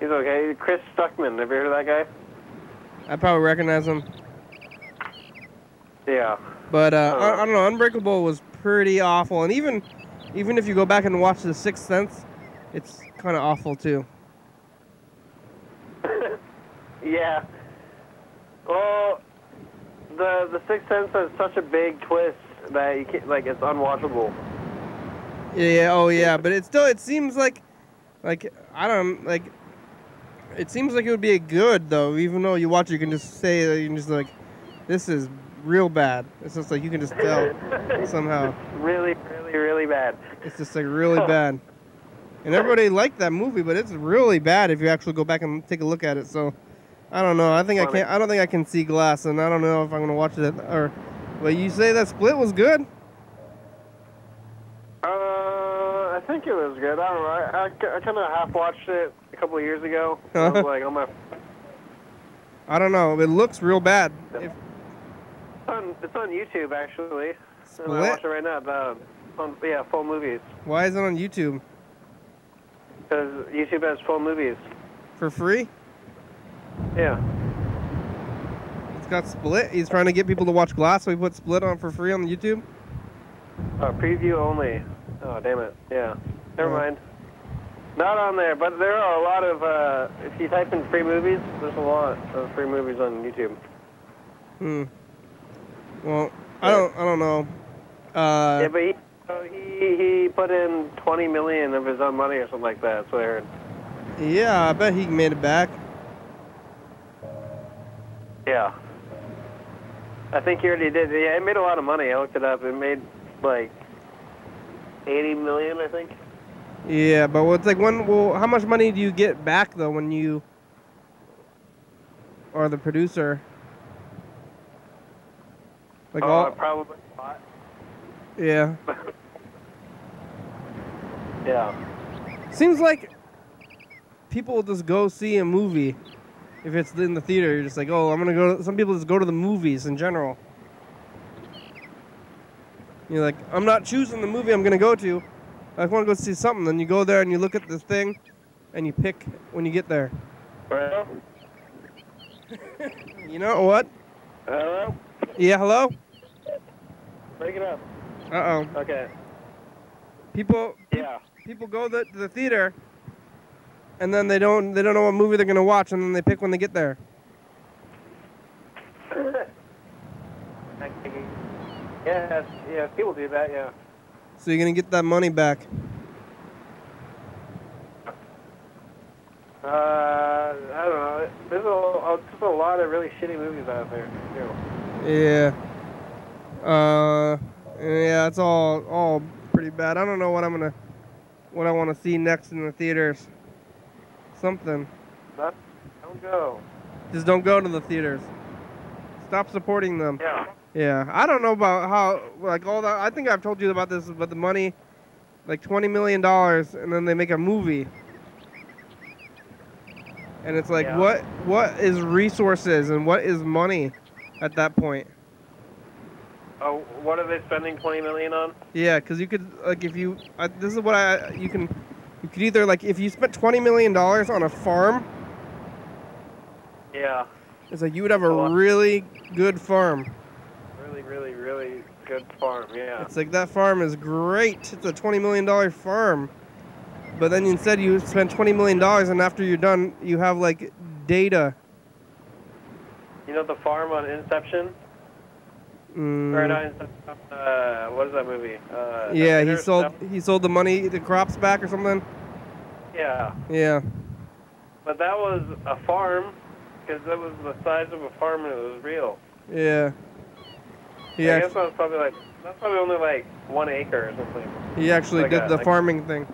He's okay. Chris Stuckman, have you heard of that guy? I probably recognize him. Yeah. But, uh, I, don't I, I don't know, Unbreakable was pretty awful. And even even if you go back and watch The Sixth Sense, it's kind of awful, too. Yeah. Well, the, the Sixth Sense has such a big twist that, you can't, like, it's unwatchable. Yeah, oh yeah, but it still, it seems like, like, I don't, like, it seems like it would be a good, though, even though you watch it, you can just say, that you can just, like, this is real bad. It's just, like, you can just tell somehow. It's really, really, really bad. It's just, like, really bad. And everybody liked that movie, but it's really bad if you actually go back and take a look at it, so, I don't know, I think Funny. I can't, I don't think I can see Glass, and I don't know if I'm going to watch it, or, but you say that Split was good? I think it was good. I don't know. I, I, I kind of half-watched it a couple of years ago. I was like, I'm a... I don't know. It looks real bad. Yeah. If... It's, on, it's on YouTube, actually. Split? I watch it right now. But, um, yeah, full movies. Why is it on YouTube? Because YouTube has full movies. For free? Yeah. It's got Split. He's trying to get people to watch Glass, so he put Split on for free on YouTube? Uh, preview only. Oh, damn it. Yeah. Never yeah. mind. Not on there, but there are a lot of, uh, if you type in free movies, there's a lot of free movies on YouTube. Hmm. Well, I don't, I don't know. Uh, yeah, but he, so he, he put in twenty million of his own money or something like that, so I heard. Yeah, I bet he made it back. Yeah. I think he already did. Yeah, it made a lot of money. I looked it up. It made, like, eighty million, I think. Yeah, but it's like when? Well, how much money do you get back though when you are the producer? Like oh, all, probably a lot. Yeah. Yeah. Seems like people will just go see a movie if it's in the theater. You're just like, oh, I'm gonna go. To, some people just go to the movies in general. You're like, I'm not choosing the movie I'm going to go to. I want to go see something. Then you go there and you look at the thing and you pick when you get there. Hello? You know what? Hello? Yeah, hello? Break it up. Uh-oh. Okay. People yeah. people go to the theater and then they don't they don't know what movie they're going to watch and then they pick when they get there. Yes, yeah, people do that, yeah. So you're going to get that money back? Uh, I don't know. There's a, a, there's a lot of really shitty movies out there, too. Yeah. Uh, yeah, it's all all pretty bad. I don't know what I'm going to, what I want to see next in the theaters. Something. Not, don't go. Just don't go to the theaters. Stop supporting them. Yeah. Yeah, I don't know about how, like, all that, I think I've told you about this, about the money, like, twenty million dollars, and then they make a movie. And it's like, yeah. what, what is resources and what is money at that point? Oh, what are they spending twenty million dollars on? Yeah, because you could, like, if you, I, this is what I, you can, you could either, like, if you spent twenty million dollars on a farm. Yeah. It's like, you would have a really good farm. Really, really good farm, yeah. It's like that farm is great. It's a twenty million dollar farm. But then instead you spend twenty million dollars and after you're done, you have like data. You know the farm on Inception? Mm. Or not Inception, uh, what is that movie? Uh, yeah, he sold, he sold the money, the crops back or something? Yeah. Yeah. But that was a farm, because it was the size of a farm and it was real. Yeah. He I guess that was probably like, that's probably only like one acre or something. He actually like did a, the like farming thing.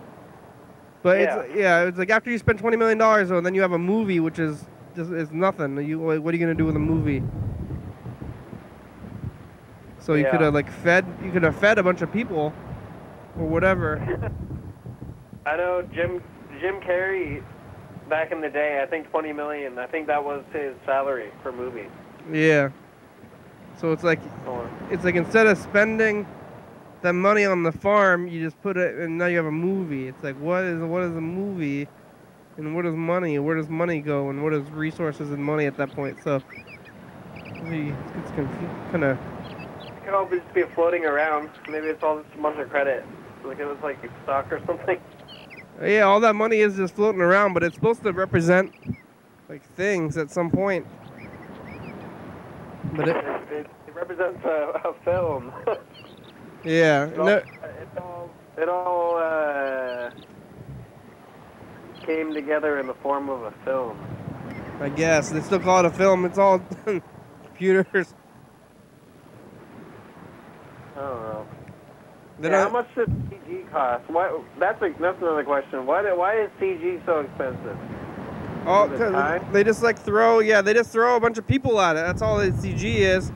But yeah. It's, yeah, it's like after you spend twenty million dollars, though, and then you have a movie, which is just is nothing. You, like, what are you going to do with a movie? So you yeah. could have like fed, you could have fed a bunch of people or whatever. I know Jim, Jim Carrey, back in the day, I think twenty million dollars, I think that was his salary for movies. Yeah. So it's like, it's like instead of spending that money on the farm, you just put it, and now you have a movie. It's like, what is what is a movie, and what is money? Where does money go, and what is resources and money at that point? So it's kind of. It could all just be floating around. Maybe it's all just a bunch of credit, like it was like stock or something. Yeah, all that money is just floating around, but it's supposed to represent like things at some point. But it, it, it represents a, a film. Yeah. It all, no. it all, it all uh, came together in the form of a film. I guess. They still call it a film. It's all computers. I don't know. Yeah, not, how much does C G cost? Why, that's, a, that's another question. Why, do, why is C G so expensive? Oh, they, they just like throw, yeah, they just throw a bunch of people at it. That's all the C G is.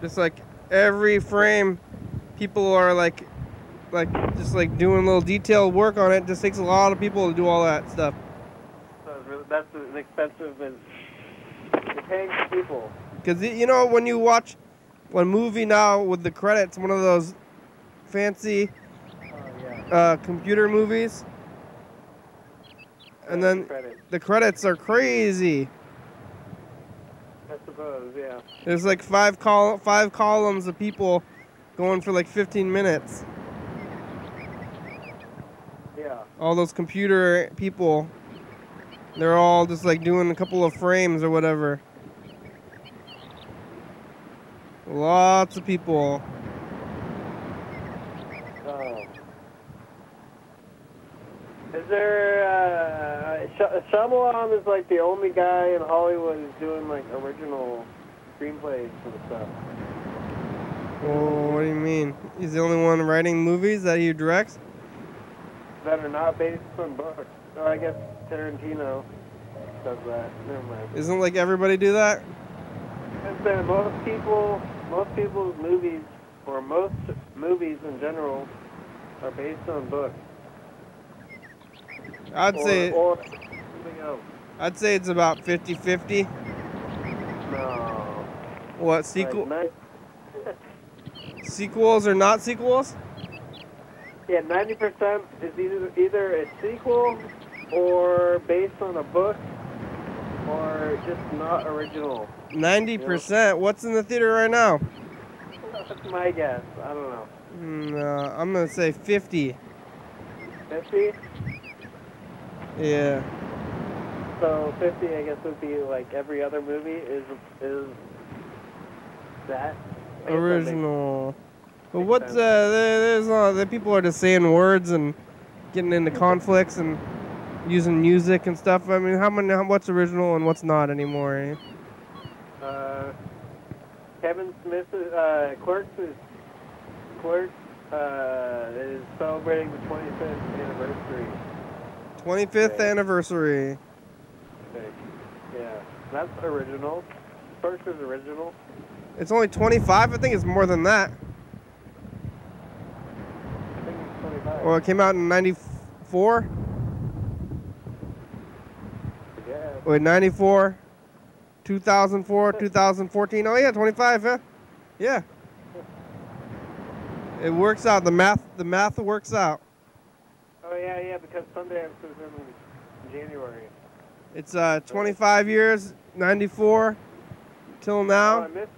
Just like every frame, people are like, like just like doing little detailed work on it. It just takes a lot of people to do all that stuff. So it's really, that's an expensive and it pays people. Because you know when you watch one movie now with the credits, one of those fancy oh, yeah. uh, computer movies. And then credits. The credits are crazy. I suppose, yeah. There's like five col five columns of people going for like fifteen minutes. Yeah. All those computer people, they're all just like doing a couple of frames or whatever. Lots of people. Oh. Is there, uh, Sh Shyamalan is like the only guy in Hollywood who's doing like original screenplays for the stuff. Oh, what do you mean? He's the only one writing movies that he directs? That are not based on books. Oh, I guess Tarantino does that. Never mind. Isn't like everybody do that? Most people, most people's movies, or most movies in general, are based on books. I'd or, say or something else. I'd say it's about fifty fifty. No. What sequel? Like sequels or not sequels? Yeah, ninety percent is either either a sequel or based on a book or just not original. ninety percent. Yeah. What's in the theater right now? That's my guess. I don't know. Mm, uh, I'm gonna say fifty. fifty? Yeah. So fifty, I guess, would be like every other movie is is that original. But what's uh, there's uh, the people are just saying words and getting into conflicts and using music and stuff. I mean, how many? How, what's original and what's not anymore? Eh? Uh, Kevin Smith, uh, Clerks is Clerks uh, is celebrating the twenty-fifth anniversary. twenty-fifth okay. anniversary. Okay. Yeah, that's original. First is original. It's only twenty-five? I think it's more than that. I think it's twenty-five. Well, it came out in ninety-four? Yeah. Wait, ninety-four, two thousand four, two thousand fourteen. Oh, yeah, twenty-five, huh? Yeah. It works out. The math, the math works out. Oh, yeah, yeah, because Sundance is in January. It's uh, twenty-five years, ninety-four, till now. Oh, I missed.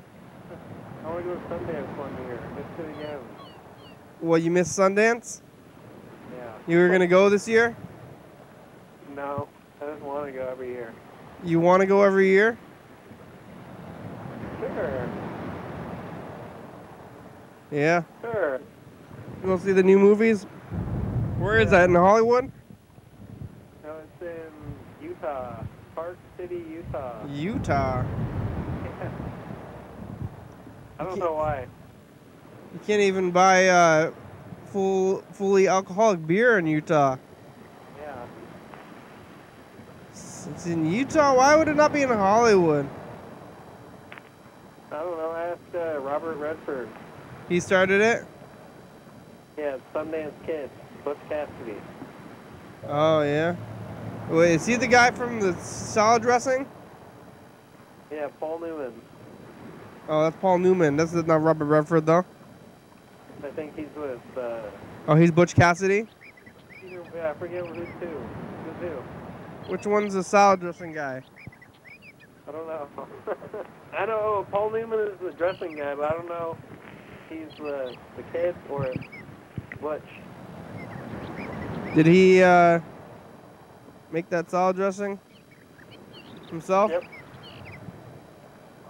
I only go to Sundance one year. I missed it again. Well, you missed Sundance? Yeah. You were going to go this year? No, I just want to go every year. You want to go every year? Sure. Yeah? Sure. You want to see the new movies? Where is yeah. that, in Hollywood? Uh, No, it's in Utah. Park City, Utah. Utah? Yeah. I don't know why. You can't even buy uh, full, fully alcoholic beer in Utah. Yeah. It's in Utah? Why would it not be in Hollywood? I don't know. Ask uh, Robert Redford. He started it? Yeah, it's Sundance Kid. Butch Cassidy. Oh, yeah? Wait, is he the guy from the salad dressing? Yeah, Paul Newman. Oh, that's Paul Newman. That's not Robert Redford, though? I think he's with... Uh, oh, he's Butch Cassidy? Yeah, I forget who's who. Who's who. Which one's the salad dressing guy? I don't know. I know Paul Newman is the dressing guy, but I don't know if he's the, the kid or Butch. Did he uh, make that salad dressing himself? Yep.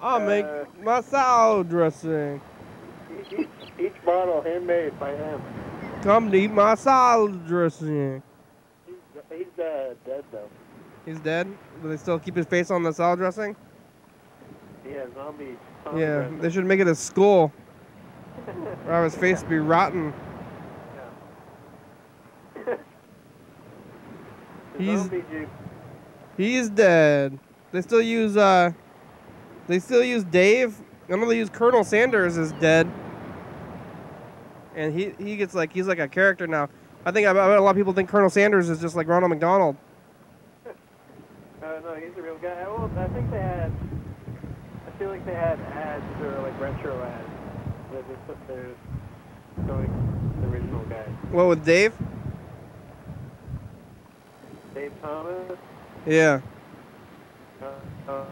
I'll uh, make my salad dressing. Each, each bottle handmade by him. Come to eat my salad dressing. He's, he's uh, dead, though. He's dead? Do they still keep his face on the salad dressing? Yeah, zombie. zombie yeah, dressing. They should make it a skull. Or have his face be rotten. He's, he's dead. They still use, uh, they still use Dave. I know they use Colonel Sanders as dead. And he, he gets like, he's like a character now. I think I, I bet a lot of people think Colonel Sanders is just like Ronald McDonald. uh, no, he's a real guy. Well, I think they had, I feel like they had ads that were like retro ads. That they put there showing the original guy. What, with Dave? Dave Thomas? Yeah. Uh, uh,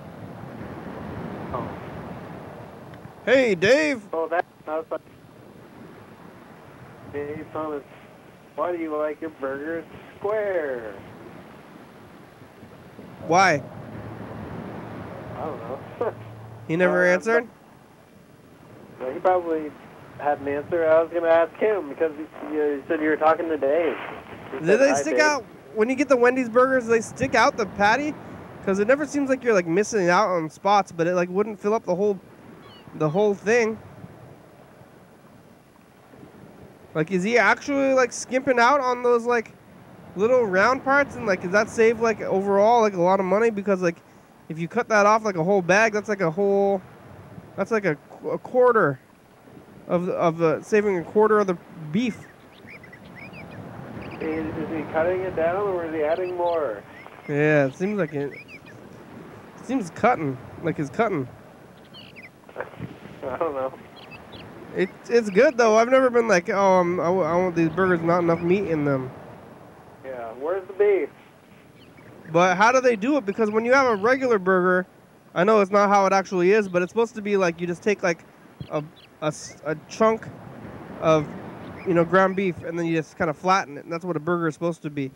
oh. Hey, Dave! Oh, that's not funny. Dave Thomas, why do you like your burgers square? Why? I don't know. He never uh, answered? No, he probably had an answer. I was going to ask him because you said you were talking to Dave. He Did said, they stick Dave. out? When you get the Wendy's burgers, they stick out the patty, because it never seems like you're like missing out on spots, but it like wouldn't fill up the whole, the whole thing. Like, is he actually like skimping out on those like little round parts, and like, does that save like overall like a lot of money? Because like, if you cut that off like a whole bag, that's like a whole, that's like a, a quarter, of the, of the saving a quarter of the beef. Is, is he cutting it down, or is he adding more? Yeah, it seems like it. It seems cutting, like it's cutting. I don't know. It, it's good, though. I've never been like, oh, I'm, I, I want these burgers, not enough meat in them. Yeah, where's the beef? But how do they do it? Because when you have a regular burger, I know it's not how it actually is, but it's supposed to be like you just take like a, a, a chunk of... you know, ground beef, and then you just kind of flatten it, and that's what a burger is supposed to be.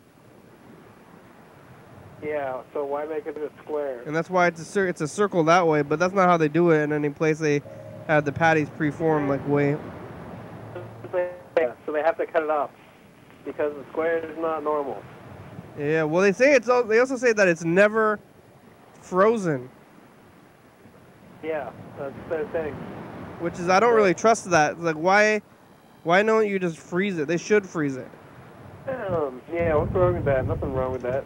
Yeah, so why make it a square? And that's why it's a cir it's a circle that way, but that's not how they do it in any place. They have the patties preformed like way. So they have to cut it off because the square is not normal. Yeah, well, they say it's. They also say that it's never frozen. Yeah, that's their thing. Which is, I don't really trust that. It's like, why? Why don't you just freeze it? They should freeze it. Um, yeah, what's wrong with that? Nothing wrong with that.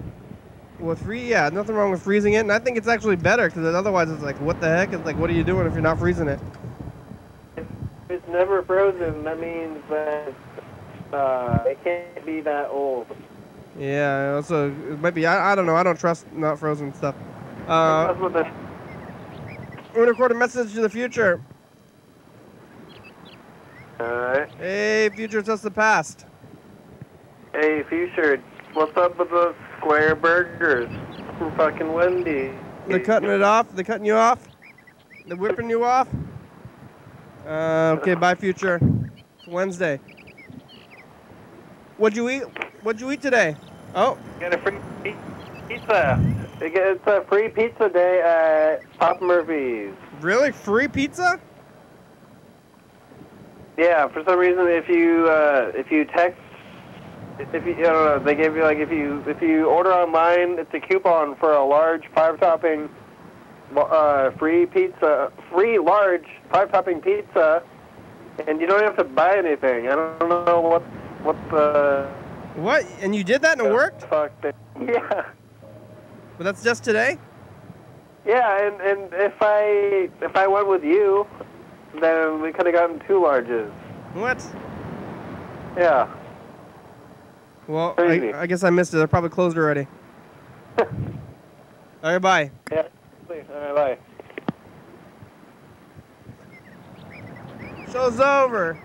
Well, free, yeah, nothing wrong with freezing it. And I think it's actually better, because otherwise it's like, what the heck? It's like, what are you doing if you're not freezing it? If it's never frozen, that means that uh, it can't be that old. Yeah, also, it might be, I, I don't know. I don't trust not frozen stuff. Uh, that's what the... I'm going to record a message to the future. Alright. Hey, future, it's just the past. Hey, future, what's up with those square burgers from fucking Wendy's? They're cutting it off? They're cutting you off? They're whipping you off? Uh, okay, bye, future. It's Wednesday. What'd you eat? What'd you eat today? Oh. Got a free pizza. It's a free pizza day at Pop Murphy's. Really? Free pizza? Yeah, for some reason, if you uh, if you text if you, uh, they gave you like if you if you order online, it's a coupon for a large five topping uh, free pizza, free large five topping pizza, and you don't have to buy anything. I don't know what what the what and you did that and it worked. Fuck that. Yeah. But that's just today. Yeah, and and if I if I went with you, then we could have gotten two larges. What? Yeah. Well, I, I guess I missed it. They're probably closed already. All right, bye. Yeah. All right, bye. Show's over.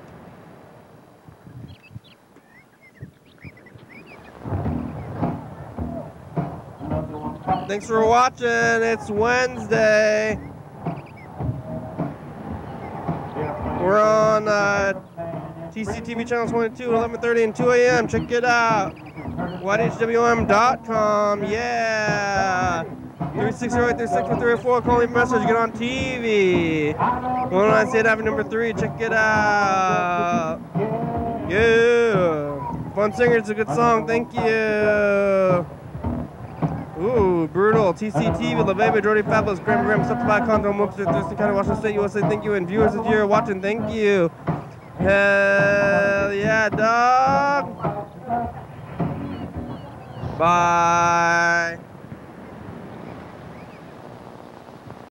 Thanks for watching. It's Wednesday. We're on uh, T C T V channel twenty-two, eleven thirty, and two A M Check it out. Y D H W M dot com. Yeah. three six zero eight three six four three zero four. Call me, message. Get on T V. one oh nine State Avenue number three. Check it out. Yeah. Fun singer. It's a good song. Thank you. Ooh, brutal. T C T V, La Baby, Jody Fabulous, Graham Graham, Subscribe, Condom, Webster, Thurston County, Washington State, U S A, thank you. And viewers, if you're watching, thank you. Hell yeah, dog. Bye.